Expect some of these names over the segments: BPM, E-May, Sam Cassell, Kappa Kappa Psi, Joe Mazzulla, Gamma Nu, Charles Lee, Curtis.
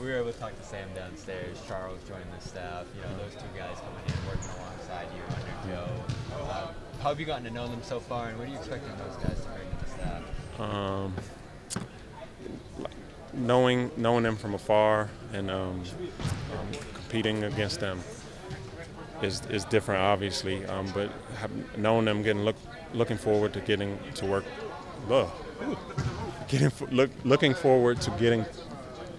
we were able to talk to Sam downstairs. Charles joined the staff. You know, those two guys coming in, working alongside you under Joe. How have you gotten to know them so far, and what are you expecting those guys to bring to the staff? Knowing them from afar and competing against them is different, obviously. But knowing them, looking forward to getting to work. Looking forward to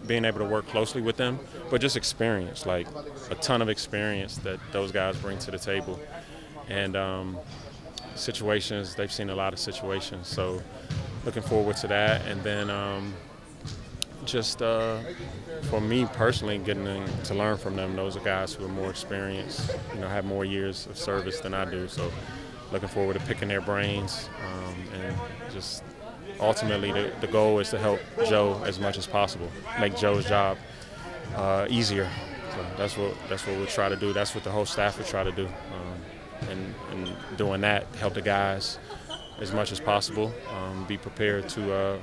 being able to work closely with them, but just experience, like a ton of experience that those guys bring to the table, and situations, they've seen a lot of situations, so looking forward to that. And then for me personally, getting to learn from them. Those are guys who are more experienced, you know, have more years of service than I do, so looking forward to picking their brains, and just ultimately the goal is to help Joe as much as possible, make Joe's job easier. So that's what we'll try to do. That's what the whole staff will try to do, and doing that, help the guys as much as possible, be prepared to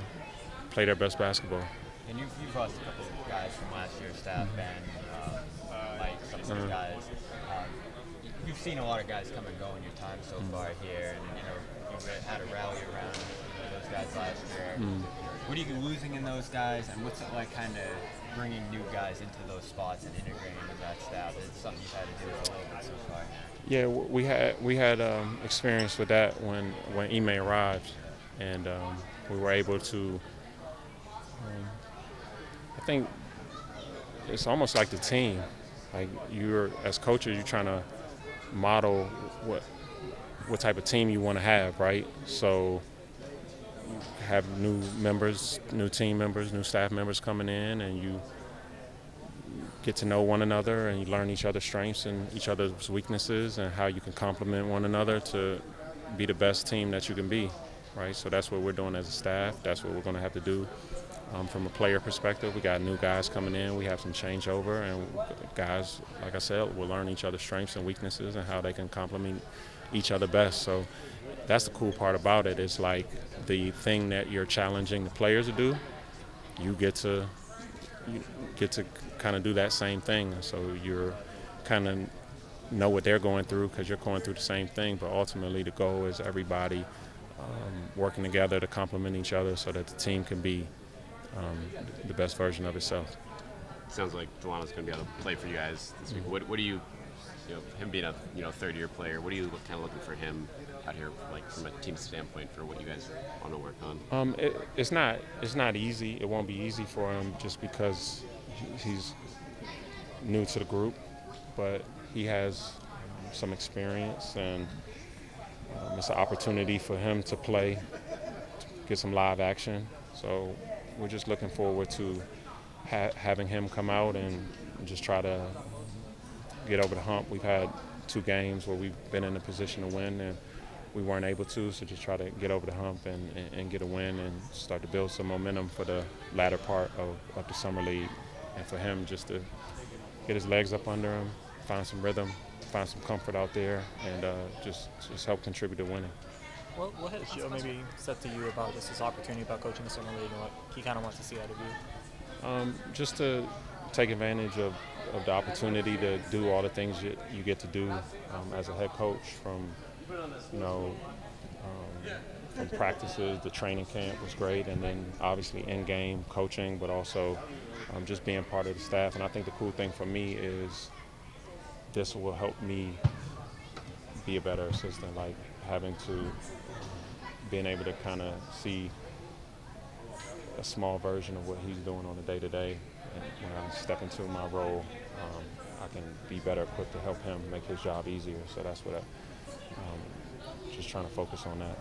play their best basketball. And you've lost a couple of guys from last year's staff, and like some of those guys. You've seen a lot of guys come and go in your time so far here, and you know, you've had a rally around those guys last year. What are you losing in those guys, and what's it like kind of bringing new guys into those spots and integrating into that staff? It's something you've had to do a little bit so far. Yeah, we had experience with that when E-May arrived, and we were able to. I think it's almost like the team. Like, you're, as coaches, you're trying to model what type of team you want to have, right? So have new members, new team members, new staff members coming in, and you get to know one another, and you learn each other's strengths and each other's weaknesses, and how you can complement one another to be the best team that you can be, right? So that's what we're doing as a staff. That's what we're going to have to do. From a player perspective, we got new guys coming in. We have some changeover, and guys, like I said, will learn each other's strengths and weaknesses and how they can complement each other best. So that's the cool part about it. It's like the thing that you're challenging the players to do, you get to kind of do that same thing. So you're kind of know what they're going through, because you're going through the same thing. But ultimately, the goal is everybody working together to complement each other, so that the team can be the best version of itself. Sounds like DeJuan's going to be able to play for you guys this week. What do you, him being a third-year player, what are you kind of looking for him out here, like from a team standpoint, for what you guys want to work on? It's not easy. It won't be easy for him, just because he's new to the group, but he has some experience, and it's an opportunity for him to play, to get some live action. So we're just looking forward to having him come out and just try to get over the hump. We've had 2 games where we've been in a position to win, and we weren't able to, so just try to get over the hump and get a win and start to build some momentum for the latter part of the summer league. And for him, just to get his legs up under him, find some rhythm, find some comfort out there, and just help contribute to winning. What has Joe maybe said to you about just his opportunity about coaching the summer league, and what he kind of wants to see out of you? Just to take advantage of the opportunity to do all the things you get to do as a head coach, from from practices, the training camp was great, and then obviously in-game coaching, but also just being part of the staff. And I think the cool thing for me is this will help me be a better assistant. Like, having to being able to kind of see a small version of what he's doing on a day-to-day, and when I step into my role, I can be better equipped to help him make his job easier. So that's what I'm just trying to focus on that.